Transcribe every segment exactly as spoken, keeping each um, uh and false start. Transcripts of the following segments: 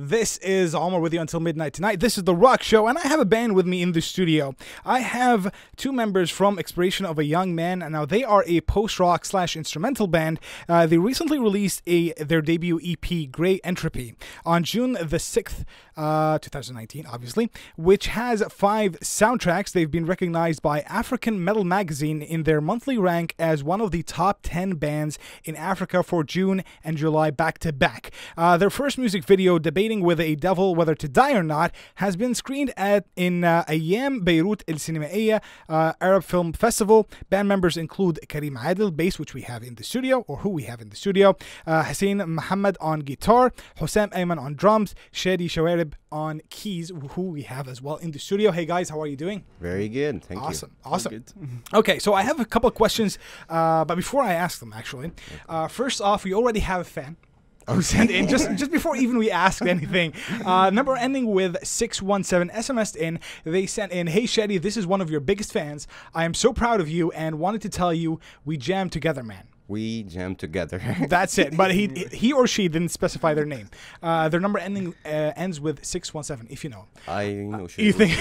This is Omar with you until midnight tonight. This is The Rock Show, and I have a band with me in the studio. I have two members from Expiration of a Young Man, and now they are a post-rock slash instrumental band. Uh, they recently released a their debut E P, Grey Entropy, on June the sixth, uh, two thousand nineteen, obviously, which has five soundtracks. They've been recognized by African Metal Magazine in their monthly rank as one of the top ten bands in Africa for June and July back-to-back. Uh, their first music video, debated with a devil whether to die or not, has been screened at in uh, Ayam Beirut El Cinema, uh, Arab Film Festival. Band members include Karim Adil, bass, which we have in the studio, or who we have in the studio, uh, Hussein Muhammad on guitar, Hossein Ayman on drums, Shady Shawareb on keys, who we have as well in the studio. Hey guys, how are you doing? Very good, thank awesome. you. Awesome, awesome. Okay, so I have a couple of questions, uh, but before I ask them, actually, uh, first off, we already have a fan. Oh, send in just just before even we asked anything. Uh, number ending with six one seven S M S in. They sent in, "Hey Shady, this is one of your biggest fans. I am so proud of you and wanted to tell you we jammed together, man." We jammed together. That's it. But he he or she didn't specify their name. Uh, their number ending uh, ends with six one seven. If you know, I know. Uh, you think?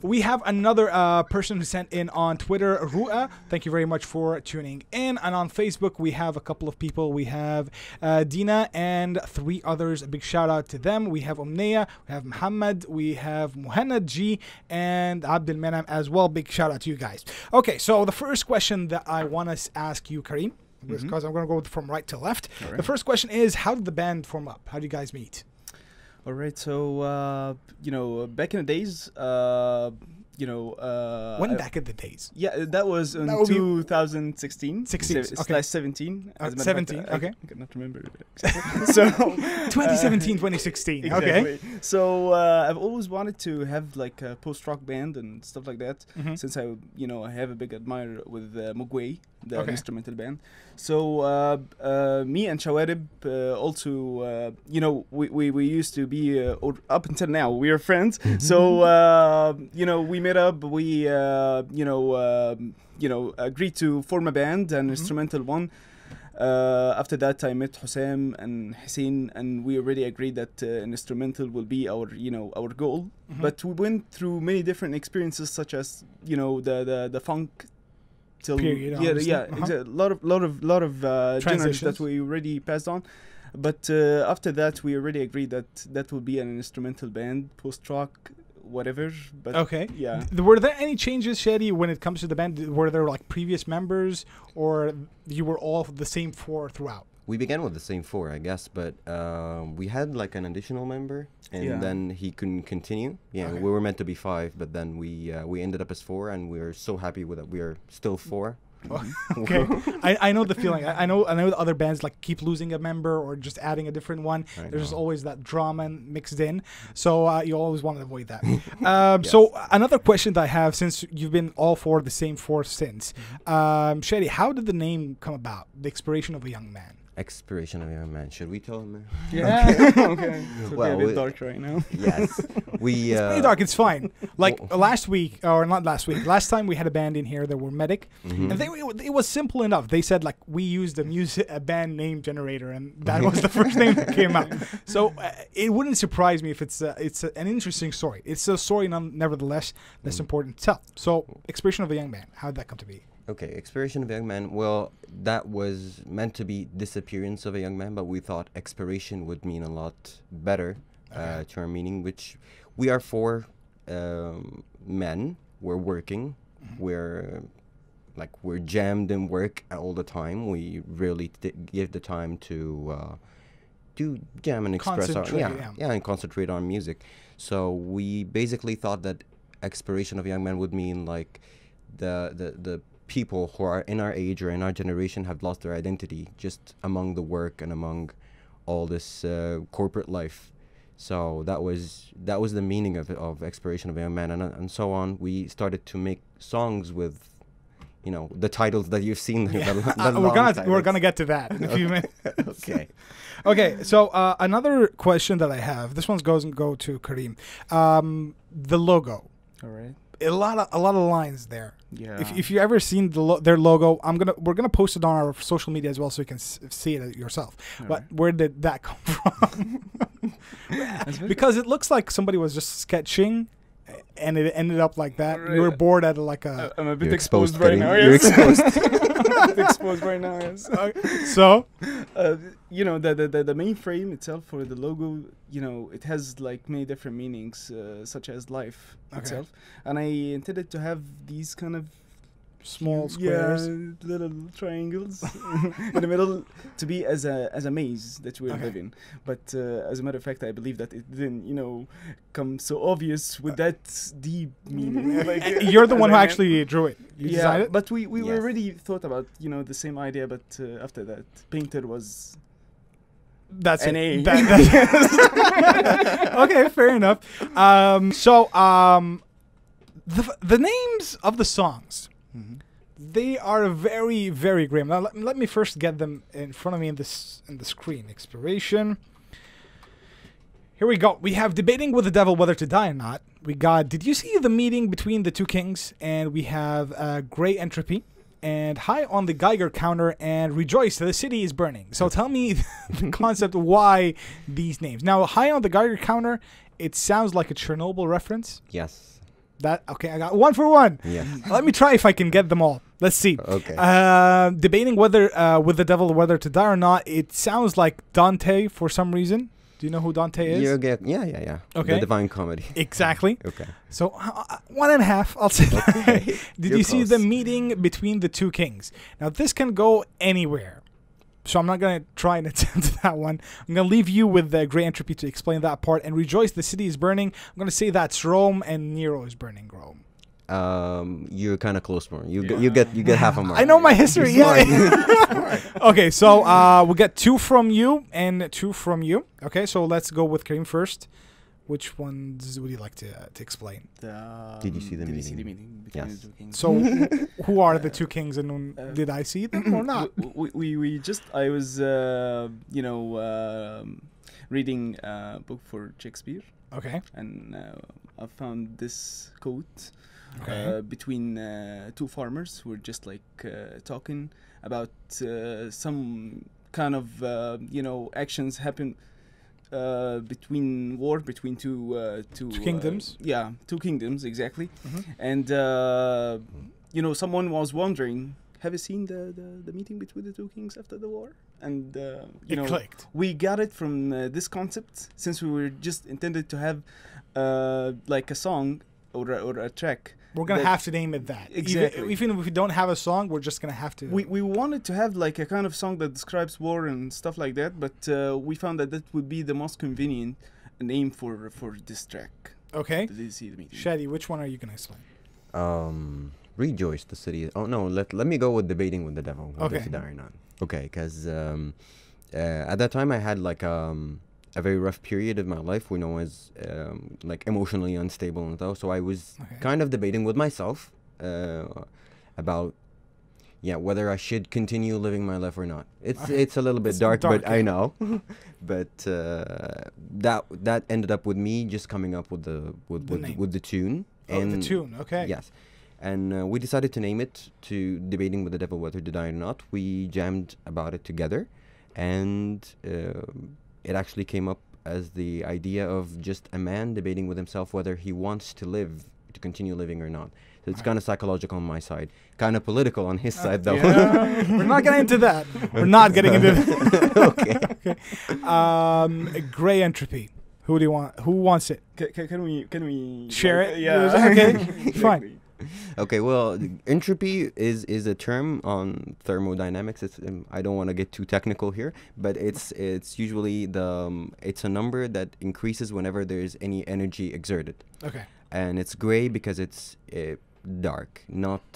We have another uh, person who sent in on Twitter, Ru'a. Thank you very much for tuning in. And on Facebook, we have a couple of people. We have uh, Dina and three others. A big shout out to them. We have Omneya, we have Muhammad, we have Muhannad G, and Abdul Manam as well. Big shout out to you guys. Okay, so the first question that I want to ask you, Karim, because mm-hmm. I'm going to go from right to left. Right. The first question is, how did the band form up? How do you guys meet? All right, so, uh, you know, back in the days, uh, you know... Uh, when I, back in the days? Yeah, that was in that two thousand sixteen. sixteen, se okay. Slash seventeen. Uh, seventeen, fact, okay. I, I cannot remember. So, twenty seventeen, uh, twenty sixteen, exactly. Okay. So, uh, I've always wanted to have, like, a post-rock band and stuff like that, mm-hmm. since I, you know, I have a big admirer with uh, Mogwai, the okay. instrumental band. So, uh, uh, me and Shawareb uh, also, uh, you know, we, we, we used to be, uh, or up until now, we are friends. Mm-hmm. So, uh, you know, we met up, we, uh, you know, uh, you know, agreed to form a band, an mm-hmm. instrumental one. Uh, after that, I met Hussein and Hussein, and we already agreed that uh, an instrumental will be our, you know, our goal. Mm-hmm. But we went through many different experiences, such as, you know, the, the, the funk, till period, yeah, yeah, uh-huh. exa lot of lot of lot of uh, genres that we already passed on, but uh, after that we already agreed that that will be an instrumental band, post rock, whatever. But okay, yeah. Th were there any changes, Shady, when it comes to the band? Were there like previous members, or you were all the same four throughout? We began with the same four, I guess, but um, we had like an additional member, and yeah. then he couldn't continue. Yeah, okay. We were meant to be five, but then we uh, we ended up as four, and we we're so happy with it. We are still four. Okay, I, I know the feeling. I, I know I know the other bands like keep losing a member or just adding a different one. I There's just always that drama and mixed in, so uh, you always want to avoid that. um, yes. So another question that I have, since you've been all four the same four since, um, Shady, how did the name come about? The Expiration of a Young Man. Expiration of a Young Man. Should we tell him? Yeah. Okay. Okay. It's well, a bit we, dark right now. Yes. We, uh, it's pretty dark. It's fine. Like well, last week, or not last week, last time we had a band in here that were Medic, mm-hmm. and they, it, it was simple enough. They said like we used a music a band name generator, and that was the first name that came up. So uh, it wouldn't surprise me if it's uh, it's uh, an interesting story. It's a story, none, nevertheless, that's mm-hmm. important to tell. So Expiration of a Young Man. How did that come to be? Okay, Expiration of a Young Man, well, that was meant to be Disappearance of a Young Man, but we thought expiration would mean a lot better okay. uh, to our meaning, which we are four um, men, we're working, mm-hmm. we're like we're jammed in work all the time, we really t give the time to uh, do jam and express our, yeah, yeah. yeah, and concentrate on music. So we basically thought that Expiration of a Young Man would mean like the, the, the people who are in our age or in our generation have lost their identity just among the work and among all this uh, corporate life. So that was that was the meaning of of Expiration of a Young Man, and, and so on. We started to make songs with, you know, the titles that you've seen. Yeah. the, the uh, we're gonna titles. we're gonna get to that in a few minutes. Okay. Okay. So uh, another question that I have. This one's goes and go to Karim. Um, the logo. All right. a lot of a lot of lines there. Yeah. If if you ever seen the lo their logo, I'm gonna we're gonna post it on our social media as well, so you can s see it yourself. All but right. Where did that come from? Because it looks like somebody was just sketching, and it ended up like that. Right. You were bored at like a. I'm a bit exposed, exposed right now. You're yes. exposed. exposed right now. Yes. Okay. So, uh, you know, the, the, the mainframe itself for the logo, you know, it has like many different meanings, uh, such as life okay. itself. And I intended to have these kind of small squares, yeah, little triangles in the middle, to be as a as a maze that we're okay. living. But uh, as a matter of fact, I believe that it didn't, you know, come so obvious with uh, that deep meaning. Like, you're the one who I actually meant. drew it. You yeah, it? But we we yes. already thought about, you know, the same idea. But uh, after that, painter was. That's an A. That, that's okay, fair enough. Um, so um, the the names of the songs. Mm-hmm. They are very, very grim. Now, let, let me first get them in front of me in this in the screen. Expiration. Here we go. We have Debating with the Devil Whether to Die or Not. We got Did You See the Meeting Between the Two Kings? And we have uh, Grey Entropy. And High on the Geiger Counter. And Rejoice, the City is Burning. So tell me the concept, why these names? Now, High on the Geiger Counter, it sounds like a Chernobyl reference. Yes. That okay, I got one for one. Yeah. Let me try if I can get them all. Let's see. Okay. Uh, debating whether uh, with the devil whether to die or not. It sounds like Dante for some reason. Do you know who Dante is? You get, yeah, yeah, yeah. Okay. The Divine Comedy. Exactly. Okay. So uh, one and a half. I'll say. Okay. Did You're you close. see the meeting between the two kings? Now this can go anywhere. So I'm not going to try and attempt that one. I'm going to leave you with the Grey Entropy to explain that part. And Rejoice, the City is Burning. I'm going to say that's Rome, and Nero is burning Rome. Um, you're kind of close, more. You, yeah. you get you get half a mark. I know my history. Yeah. Okay, so uh, we'll get two from you and two from you. Okay, so let's go with Karim first. Which ones would you like to, uh, to explain? Um, did you see the did meeting? You see the meeting between yes. the two kings? So, who are the two kings, and uh, did I see them or not? We, we, we just, I was, uh, you know, uh, reading a book for Shakespeare. Okay. And uh, I found this quote okay. uh, between uh, two farmers who were just like uh, talking about uh, some kind of, uh, you know, actions happen. Uh, between war between two uh, two, two kingdoms, uh, yeah, two kingdoms exactly, mm-hmm. and uh, you know, someone was wondering, have you seen the, the the meeting between the two kings after the war? And uh, you it know, clicked. We got it from uh, this concept, since we were just intended to have uh, like a song or a, or a track. We're gonna have to name it that. Exactly. Even, even if we don't have a song, we're just gonna have to. We we wanted to have like a kind of song that describes war and stuff like that, but uh, we found that that would be the most convenient name for for this track. Okay. Shady, which one are you gonna explain? Um, Rejoice, the City. Oh no, let let me go with Debating with the Devil. Okay. Okay, because um, uh, at that time I had like um. a very rough period of my life when I was um, like emotionally unstable and stuff. So I was okay. kind of debating with myself uh, about, yeah, whether I should continue living my life or not. It's okay. it's a little bit dark, dark, but yeah. I know. But uh, that that ended up with me just coming up with the with the with, the, with the tune. Oh, and the tune. Okay. Yes, and uh, we decided to name it to Debating with the Devil Whether to Die or Not. We jammed about it together, and. Uh, It actually came up as the idea of just a man debating with himself whether he wants to live, to continue living or not. So it's kind of psychological on my side, kind of political on his uh, side, though. Yeah. We're not getting into that. We're not getting into that. Okay. Okay. Um, Grey Entropy. Who do you want? Who wants it? C c can we? Can we share it? Yeah. Okay. Fine. Okay, well, entropy is is a term on thermodynamics. It's um, I don't want to get too technical here, but it's it's usually the um, it's a number that increases whenever there's any energy exerted. Okay. And it's gray because it's uh, dark, not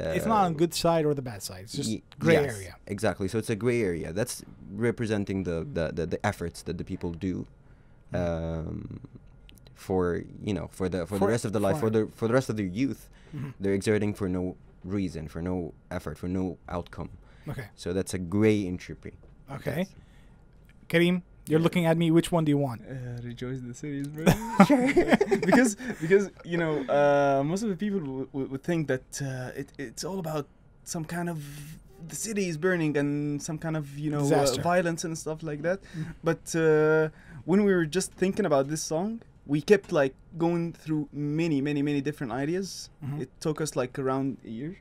uh, it's not on good side or the bad side. It's just gray yes, area. Exactly. So it's a gray area. That's representing the the the, the efforts that the people do. Um for you know for the for, for the rest of the life for the for the rest of their youth. Mm-hmm. They're exerting for no reason, for no effort, for no outcome. Okay, so that's a gray entropy. Okay, Karim, You're yeah. looking at me. Which one do you want? Uh, Rejoice in the Cities, bro. Sure. because because you know uh, most of the people w w would think that uh, it it's all about some kind of the city is burning and some kind of you know uh, violence and stuff like that. Mm-hmm. But uh, when we were just thinking about this song, we kept like going through many many many different ideas. Mm-hmm. It took us like around a year.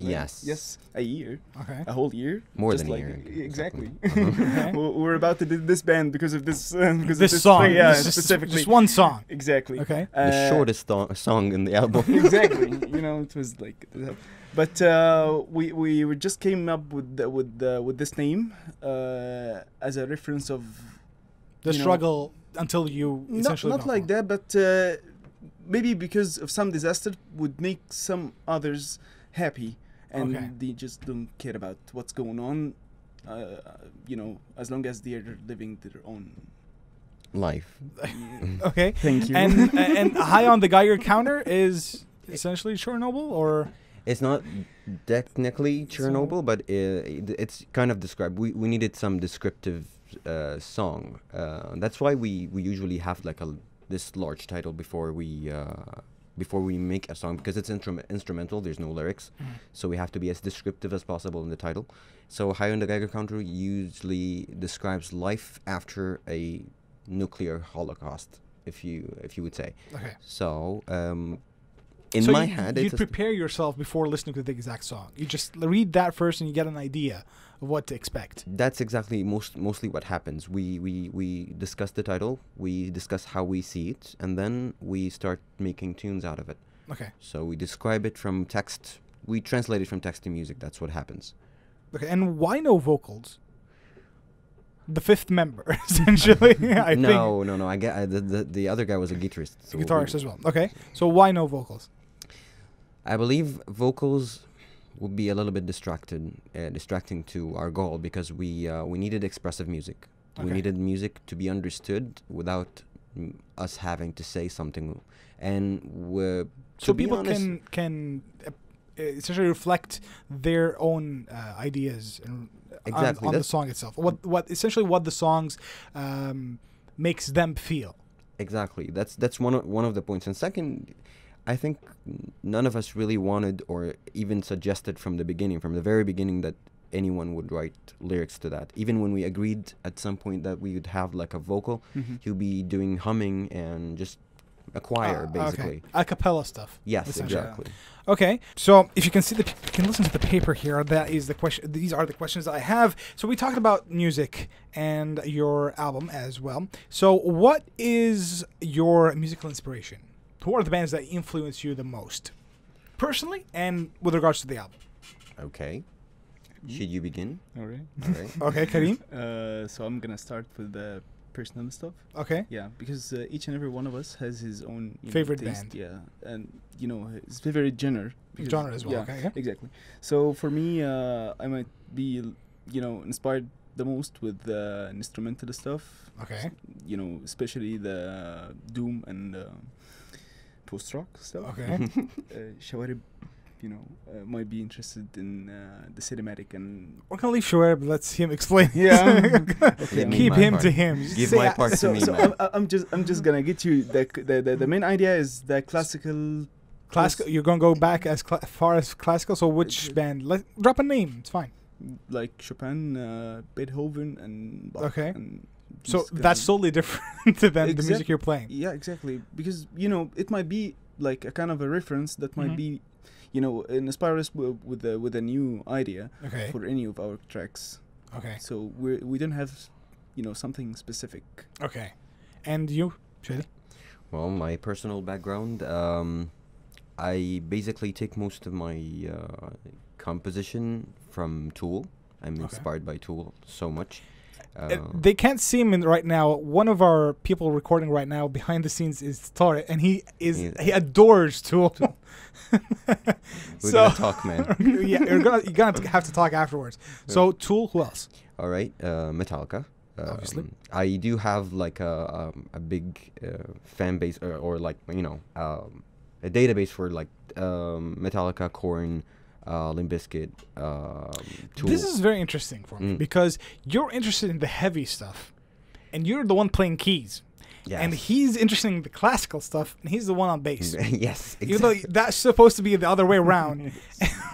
Like, yes. Yes, a year. Okay. A whole year. More just than like a year. Exactly. exactly. Uh-huh. Okay. We're about to do this band because of this. Uh, because this, of this song. Thing, yeah, this specifically. Just one song. Exactly. Okay. Uh, the shortest song in the album. Exactly. You know, it was like. But uh, we we just came up with the, with the, with this name uh, as a reference of the struggle know, until you essentially not, not like that, but uh, maybe because of some disaster would make some others happy. And okay. they just don't care about what's going on, uh, you know, as long as they're living their own life. Okay. Thank you. And, and high on the Geiger counter is essentially Chernobyl, or? It's not technically Chernobyl, so but uh, it's kind of described. We, we needed some descriptive uh, song. Uh, that's why we, we usually have like a, this large title before we... Uh, before we make a song, because it's intrum instrumental, there's no lyrics, mm. so we have to be as descriptive as possible in the title. So High on the Geiger Counter usually describes life after a nuclear holocaust, if you if you would say. Okay. So um, in so my you, head, you prepare yourself before listening to the exact song. You just read that first, and you get an idea of what to expect. That's exactly most mostly what happens. We we we discuss the title, we discuss how we see it, and then we start making tunes out of it. Okay. So we describe it from text. We translate it from text to music. That's what happens. Okay. And why no vocals? The fifth member, essentially. I no, think. no, no. I get I, the, the the other guy was a guitarist. So guitarist we, as well. Okay. So why no vocals? I believe vocals would be a little bit distracted, uh, distracting to our goal, because we uh, we needed expressive music. Okay. We needed music to be understood without m us having to say something, and we're, so to people be honest, can can uh, essentially reflect their own uh, ideas and exactly on, on the song itself. What what essentially what the songs um, makes them feel. Exactly. That's that's one of, one of the points. And second, I think none of us really wanted or even suggested from the beginning, from the very beginning, that anyone would write lyrics to that. Even when we agreed at some point that we would have like a vocal, mm-hmm. he'll be doing humming and just a choir, uh, basically. Okay. A cappella stuff. Yes, exactly. Yeah. Okay, so if you can see the, you can listen to the paper here. That is the question. These are the questions that I have. So we talked about music and your album as well. So what is your musical inspiration? Who are the bands that influence you the most, personally, and with regards to the album? Okay. Should you begin? All right. All right. Okay, Karim. Uh, so I'm gonna start with the personal stuff. Okay. Yeah, because uh, each and every one of us has his own you favorite know, taste, band. Yeah, and you know his favorite genre. Genre as well. Yeah, okay. Yeah. Exactly. So for me, uh, I might be, you know, inspired the most with the uh, instrumental stuff. Okay. You know, especially the uh, doom and. Uh, post-rock stuff. Okay. uh, Shawareb, you know, uh, might be interested in uh, the cinematic and... We're going to leave Shawareb, let him explain. Yeah. Okay. Keep him part. to him. Give Say my part I, to so, me, so man. I'm, I'm just, I'm just going to get you, the, the, the, the main idea is the classical... Classical, you're going to go back as cla far as classical, so which uh, band? Let, drop a name, it's fine. Like Chopin, uh, Beethoven, and Bach. Okay. And so that's totally different than exact the music you're playing. Yeah, exactly. Because, you know, it might be like a kind of a reference that might mm-hmm. be, you know, inspire us with a, with a new idea okay. for any of our tracks. Okay. So we we don't have, you know, something specific. Okay. And you, Shady? Well, my personal background, um, I basically take most of my uh, composition from Tool. I'm okay. inspired by Tool so much. Uh, they can't see him in right now. One of our people recording right now behind the scenes is Tore, and he is yeah. he adores Tool. We're so gonna talk, man. Yeah, you're gonna you're gonna have to talk afterwards. So Tool, who else? All right, uh, Metallica. Um, Obviously, I do have like a um, a big uh, fan base, or, or like you know um, a database for like um, Metallica, Korn. Uh, Limp Bizkit, um, Tool. This is very interesting for me mm. because you're interested in the heavy stuff, and you're the one playing keys. Yes. And he's interested in the classical stuff, and he's the one on bass. Yes, exactly. You know, that's supposed to be the other way around.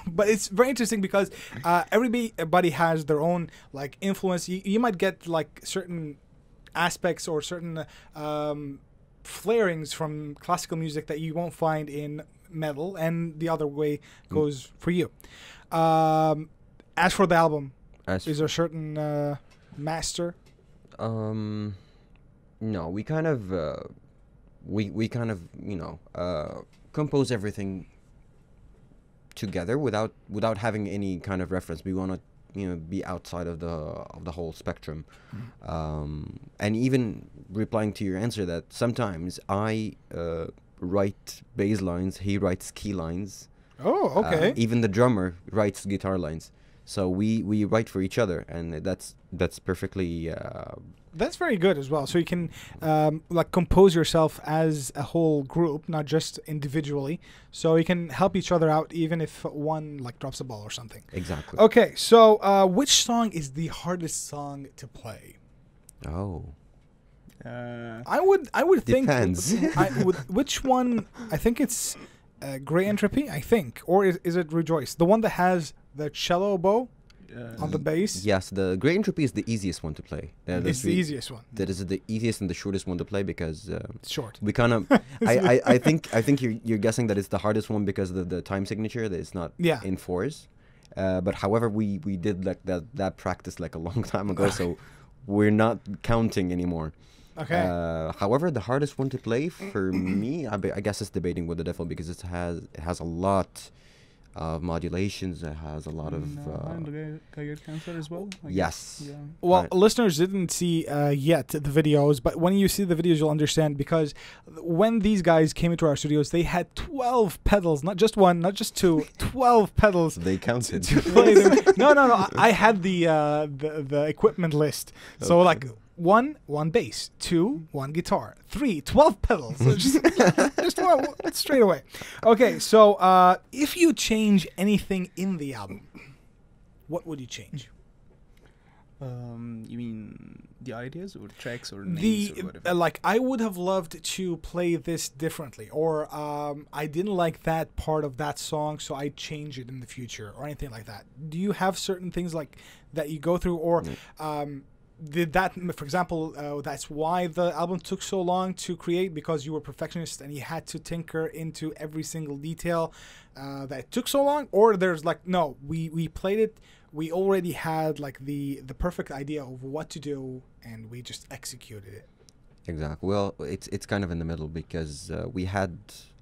But it's very interesting because uh, everybody has their own like influence. You, you might get like certain aspects or certain um, flarings from classical music that you won't find in metal, and the other way goes mm. for you. Um, as for the album, as is there a certain uh, master? Um... No, we kind of, uh, we we kind of, you know, uh, compose everything together without without having any kind of reference. We want to, you know, be outside of the of the whole spectrum, mm-hmm. um, and even replying to your answer that sometimes I uh, write bass lines, he writes key lines. Oh, okay. Uh, even the drummer writes guitar lines. So we we write for each other, and that's that's perfectly. Uh, That's very good as well. So you can um, like compose yourself as a whole group, not just individually. So you can help each other out, even if one like drops a ball or something. Exactly. Okay. So uh, which song is the hardest song to play? Oh. Uh, I would. I would depends. think. Depends. Which one? I think it's uh, Grey Entropy. I think, or is, is it Rejoice? The one that has the cello bow. Uh, on the bass? Yes, the Grey Entropy is the easiest one to play. That it's the easiest one. That is the easiest and the shortest one to play because... Uh, Short. We kind of... I, I, I think I think you're, you're guessing that it's the hardest one because of the, the time signature, that it's not yeah. in fours. Uh, but however, we, we did like that, that practice like a long time ago, so we're not counting anymore. Okay. Uh, however, the hardest one to play for me, I, I guess it's Debating with the Devil because it has, it has a lot... Uh, modulations. It has a lot of. Uh, uh, cancer as well. I yes. Yeah. Well, uh, listeners didn't see uh, yet the videos, but when you see the videos, you'll understand because when these guys came into our studios, they had twelve pedals, not just one, not just two, twelve pedals. They counted. To play them. No, no, no. I, I had the, uh, the the equipment list, okay. So like. One, one bass. Two, one guitar. Three, twelve pedals. So just just one, one, straight away. Okay, so uh, if you change anything in the album, what would you change? Um, you mean the ideas or tracks or names the, or whatever? Uh, like, I would have loved to play this differently. Or um, I didn't like that part of that song, so I change it in the future. Or anything like that. Do you have certain things like that you go through? Or... Um, Did that, for example, uh, that's why the album took so long to create, because you were perfectionist and you had to tinker into every single detail uh, that it took so long? Or there's like, no, we, we played it, we already had like the, the perfect idea of what to do and we just executed it. Exactly. Well, it's, it's kind of in the middle because uh, we had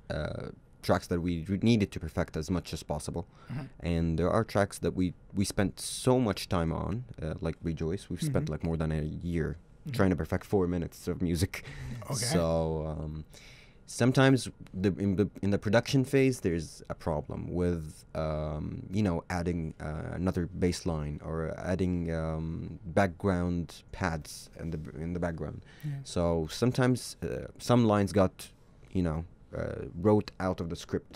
uh, tracks that we needed to perfect as much as possible. Mm-hmm. And there are tracks that we we spent so much time on, uh, like Rejoice. We've mm-hmm. spent like more than a year mm-hmm. trying to perfect four minutes of music. Okay. So um, sometimes the in, the in the production phase, there's a problem with, um, you know, adding uh, another bass line or adding um, background pads in the, in the background. Yeah. So sometimes uh, some lines got, you know, Uh, wrote out of the script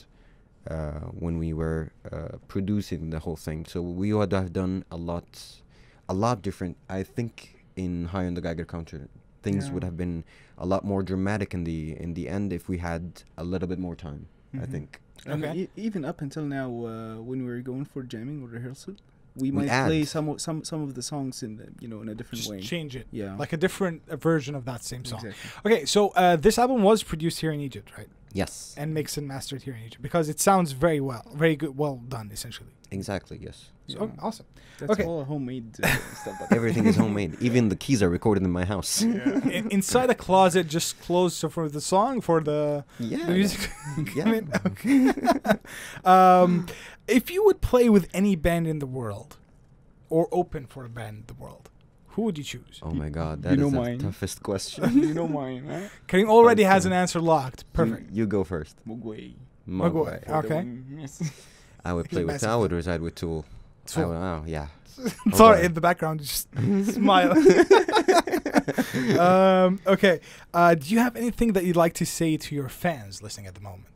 uh, when we were uh, producing the whole thing. So we would have done a lot, a lot different. I think in High on the Geiger Counter, things yeah. would have been a lot more dramatic in the in the end if we had a little bit more time. Mm-hmm. I think. Okay. And e even up until now, uh, when we were going for jamming or rehearsal, we, we might add. play some some some of the songs in the, you know, in a different Just way. Change it. Yeah. Like a different uh, version of that same song. Exactly. Okay, so uh, this album was produced here in Egypt, right? Yes. And mixed and mastered here in Egypt because it sounds very well, very good, well done, essentially. Exactly, yes. So, yeah. Awesome. That's okay. all homemade uh, stuff. Like everything is homemade. Even the keys are recorded in my house. Yeah. In, inside a closet, just closed so for the song, for the, yeah, the music. Yeah. Okay. um, if you would play with any band in the world or open for a band in the world, who would you choose? Oh my God, that you know is mine. the toughest question. You know mine, right? Karim already okay. has an answer locked. Perfect. You, you go first. Mogwai. Mogwai. Okay. Yes. I would play with. I would reside with Tool. Tool. I would, oh yeah. Sorry, okay. in the background, just smile. um, okay. Uh, do you have anything that you'd like to say to your fans listening at the moment?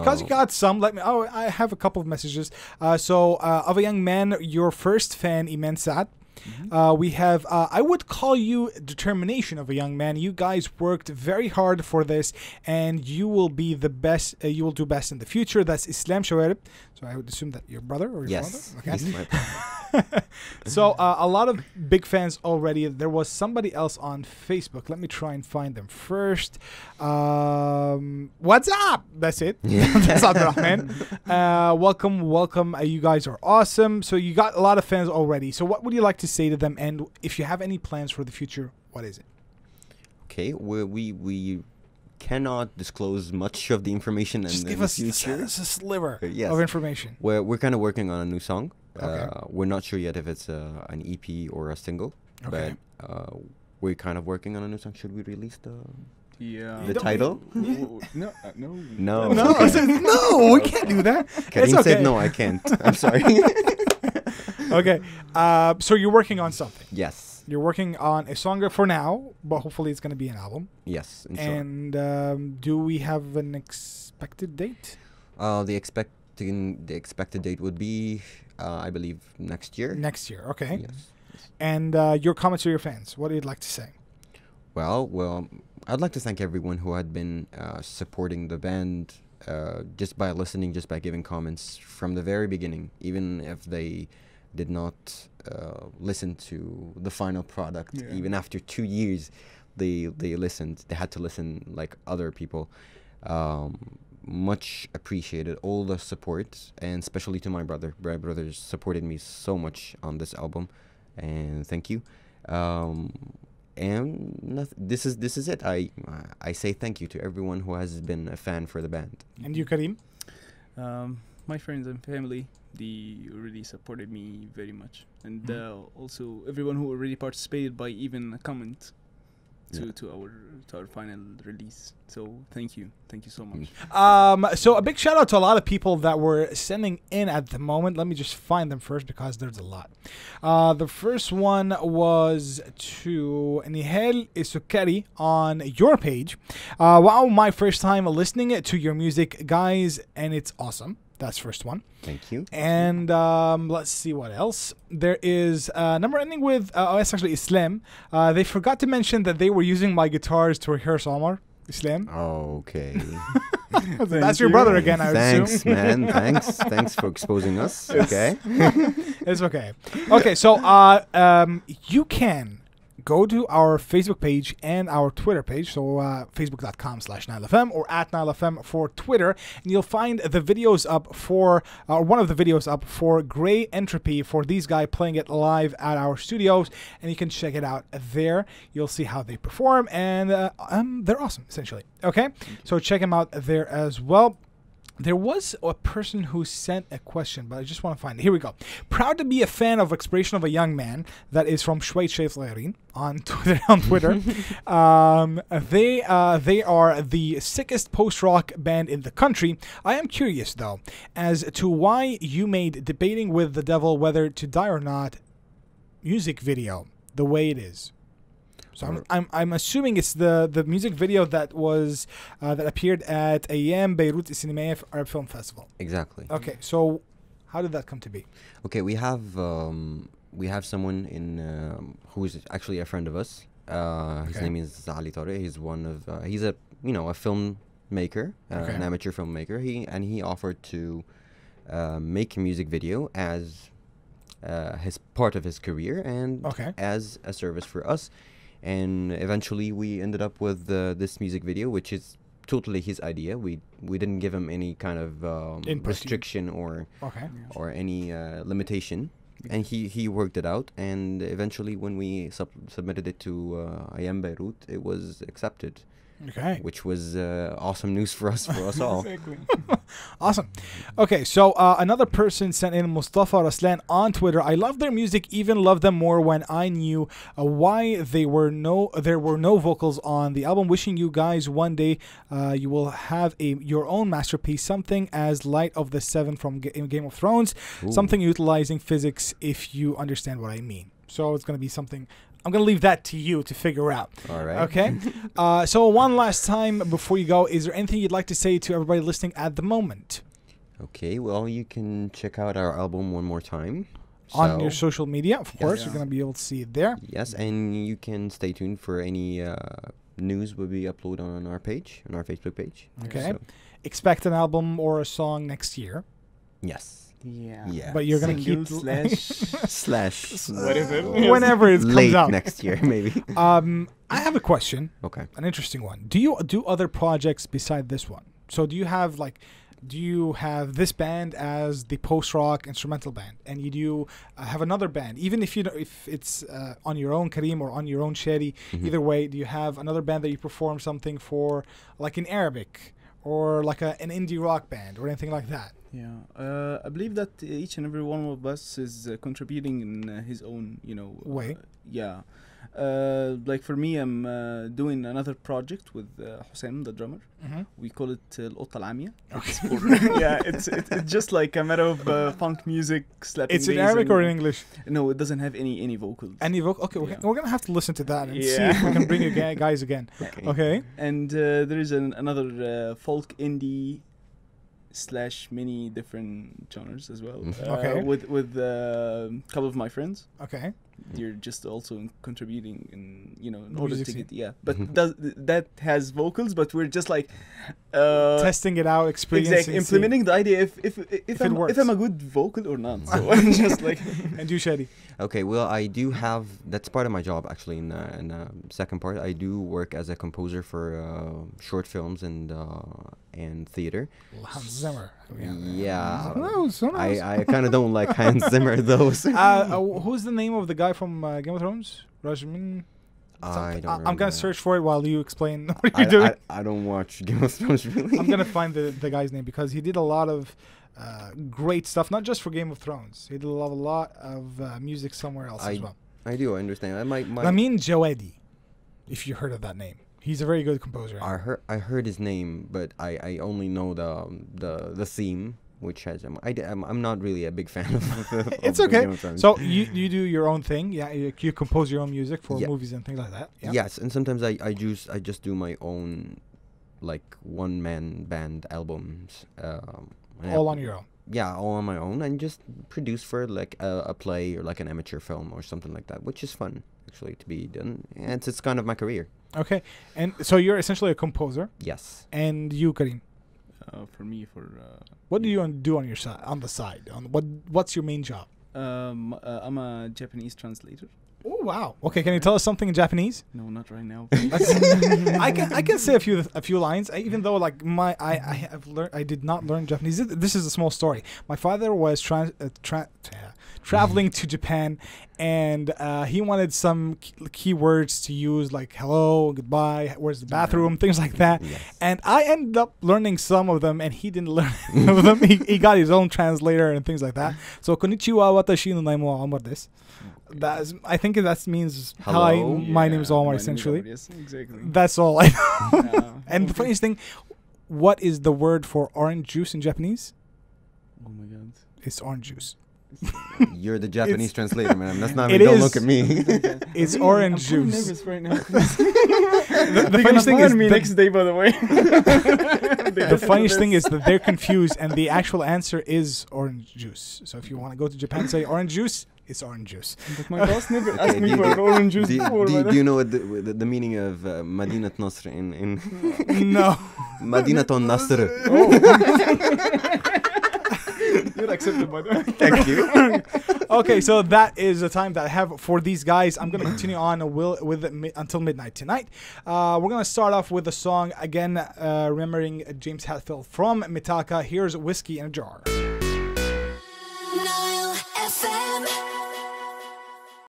Because you got some, let me. Oh, I have a couple of messages. Uh, so, uh, Of a Young Man, your first fan, Iman Saad. Mm-hmm. Uh, we have, uh, I would call you Determination of a Young Man. You guys worked very hard for this, and you will be the best, uh, you will do best in the future. That's Islam Shawareb. So I would assume that your brother or your yes. brother? Yes. Okay. So uh, a lot of big fans already. There was somebody else on Facebook. Let me try and find them first. Um, what's up? That's it. Yeah. That's Abdurrahman. Uh, welcome, welcome. Uh, you guys are awesome. So you got a lot of fans already. So what would you like to say to them? And if you have any plans for the future, what is it? Okay, we we, we cannot disclose much of the information. Just and give the us future. This, this sliver yes. of information. We're we're kind of working on a new song. Okay. Uh, we're not sure yet if it's uh, an E P or a single, okay. but uh, we're kind of working on a new song. Should we release the yeah the title? No, no, no, no, no, okay. said, no we can't do that. Karim okay. said no, I can't. I'm sorry. Okay, uh, so you're working on something. Yes, you're working on a song for now, but hopefully it's going to be an album. Yes, I'm and sure. um, do we have an expected date? Uh, the expecting the expected date would be. Uh, I believe next year. Next year, okay. Yes. And uh, your comments to your fans, what do you like to say? Well, well, I'd like to thank everyone who had been uh, supporting the band uh, just by listening, just by giving comments from the very beginning, even if they did not uh, listen to the final product. Yeah. Even after two years, they, they listened. They had to listen like other people. Um, much appreciated all the support, and especially to my brother. My brother supported me so much on this album, and thank you. Um, and this is this is it. I I say thank you to everyone who has been a fan for the band. And you, Karim? Um, my friends and family, they really supported me very much, and mm-hmm. uh, also everyone who already participated by even a comment. To, to our to our final release. So thank you. Thank you so much. Um, so a big shout out to a lot of people that were sending in at the moment. Let me just find them first because there's a lot. Uh, the first one was to Nihal Isukari on your page. Uh, wow, my first time listening to your music, guys, and it's awesome. That's first one. Thank you. And um, let's see what else. There is a number ending with, uh, oh, it's actually Islam. Uh, they forgot to mention that they were using my guitars to rehearse Omar. Islam. Okay. That's your you. brother again, I Thanks, assume. man. Thanks. Thanks for exposing us. Okay. It's okay. Okay, so uh, um, you can go to our Facebook page and our Twitter page, so uh, facebook.com slash NileFM or at NileFM for Twitter, and you'll find the videos up for, uh, one of the videos up for Grey Entropy, for these guys playing it live at our studios, and you can check it out there. You'll see how they perform, and uh, um, they're awesome, essentially. Okay, so check them out there as well. There was a person who sent a question, but I just want to find it. Here we go. Proud to be a fan of Expiration of a Young Man. That is from Shwait Shayflarin on Twitter. On Twitter. um, they, uh, they are the sickest post-rock band in the country. I am curious, though, as to why you made Debating with the Devil Whether to Die or Not music video the way it is. So I'm, I'm, I'm assuming it's the, the music video that was uh, that appeared at Ayam Beirut El Cinema Arab Film Festival. Exactly. Okay, so how did that come to be? Okay, we have um, we have someone in um, who is actually a friend of us. Uh, his okay. name is Ali Tore. He's one of uh, he's a you know a filmmaker, uh, okay. an amateur filmmaker. He and he offered to uh, make a music video as uh, his part of his career and okay. as a service for us. And eventually we ended up with uh, this music video, which is totally his idea. We we didn't give him any kind of um, restriction or okay. yeah. or any uh, limitation, yeah. and he he worked it out. And eventually, when we sub submitted it to uh, Ayam Beirut, it was accepted. Okay, which was uh, awesome news for us for us all. Awesome. Okay, so uh, another person sent in Mustafa Raslan on Twitter. I love their music, even love them more when I knew uh, why they were no there were no vocals on the album. Wishing you guys one day uh, you will have a your own masterpiece, something as Light of the Seven from G Game of Thrones, Ooh. something utilizing physics, if you understand what I mean. So it's going to be something. I'm going to leave that to you to figure out. All right. Okay? uh, so one last time before you go, is there anything you'd like to say to everybody listening at the moment? Okay, well, you can check out our album one more time. on so, your social media, of yes. course. Yeah. You're going to be able to see it there. Yes, and you can stay tuned for any uh, news will be uploaded on our page, on our Facebook page. Okay. So. Expect an album or a song next year. Yes. Yeah. yeah. But you're going to keep slash slash whatever whenever it comes late out next year maybe. Um I have a question. Okay. An interesting one. Do you do other projects beside this one? So do you have like do you have this band as the post-rock instrumental band and you do uh, have another band even if you know if it's uh, on your own Karim or on your own Shady, mm-hmm. either way, do you have another band that you perform something for like in Arabic or like a, an indie rock band or anything like that? Yeah, uh, I believe that each and every one of us is uh, contributing in uh, his own, you know, way. Uh, yeah, uh, like for me, I'm uh, doing another project with uh, Hussein, the drummer. Mm-hmm. We call it Al-Otal Amiya. Yeah, it's it, it's just like a matter of uh, funk music. Slapping it's in Arabic or in English? No, it doesn't have any any vocals. Any vocal? Okay, yeah. We're gonna have to listen to that and yeah. see if we can bring you guys again. Okay. okay. And uh, there is an, another uh, folk indie. Slash many different genres as well. Mm-hmm. uh, okay. With with a uh, couple of my friends. Okay. You're just also contributing in you know in order to get yeah. But mm-hmm. does, that has vocals, but we're just like uh, testing it out, experiencing, exactly, implementing see. the idea if if if, if I'm if I'm a good vocal or not. So I'm just like and you, Shady. Okay. Well, I do have that's part of my job actually. In the, in the second part, I do work as a composer for uh, short films and. Uh, and theater. Hans Zimmer. Yeah. yeah. Knows, I, I kind of don't like Hans Zimmer, though. uh, uh, who's the name of the guy from uh, Game of Thrones? Rajmin? I don't I, I'm going to search for it while you explain what you're I, doing. I, I don't watch Game of Thrones, really. I'm going to find the, the guy's name because he did a lot of uh, great stuff, not just for Game of Thrones. He did a lot, a lot of uh, music somewhere else I, as well. I do, I understand. I might, might Ramin Djawadi, if you heard of that name. He's a very good composer. I heard I heard his name, but I, I only know the the the theme, which has um, I d I'm I'm not really a big fan of. of it's okay. So you you do your own thing, yeah. You, you compose your own music for yeah. movies and things like that. Yeah. Yes, and sometimes I I just I just do my own, like one man band albums. Um, all on your own. Yeah, all on my own, and just produce for like a, a play or like an amateur film or something like that, which is fun actually to be done. And it's, it's kind of my career. Okay, and so you're essentially a composer. Yes. And you, Karim? Uh, for me, for uh, what do you do on your side? On the side, on what? What's your main job? Um, uh, I'm a Japanese translator. Oh wow! Okay, can you tell us something in Japanese? No, not right now. I can I can say a few a few lines. I, even though like my I I have learned I did not learn Japanese. This is a small story. My father was trans uh, tra tra traveling to Japan, and uh, he wanted some key words to use like hello, goodbye, where's the bathroom, things like that. Yes. And I ended up learning some of them, and he didn't learn any of them. He he got his own translator and things like that. So konnichiwa, watashi no naimu wa Omar desu. That is, I think that means hello. Hi, my yeah, name is Omar. Essentially, is exactly. That's all I know. Yeah. And the funniest thing, what is the word for orange juice in Japanese? Oh my god! It's orange juice. You're the Japanese it's translator, man. That's not. It me. Don't look at me. It's orange I'm juice. I'm nervous right now. the the funniest thing is me next day, by the way. The funniest thing is that they're confused, and the actual answer is orange juice. So if you want to go to Japan, say orange juice. It's orange juice. But my boss never okay, asked me do, for do, orange juice do, before. Do, do you know what the, the, the meaning of uh, Madinat Nasr in... in no. Madinaton Nasr. Oh. You're accepted by that. Thank you. Okay, so that is the time that I have for these guys. I'm going to continue on will, with it mi until midnight tonight. Uh, we're going to start off with a song, again, uh, remembering James Hetfield from Mitaka. Here's Whiskey in a Jar.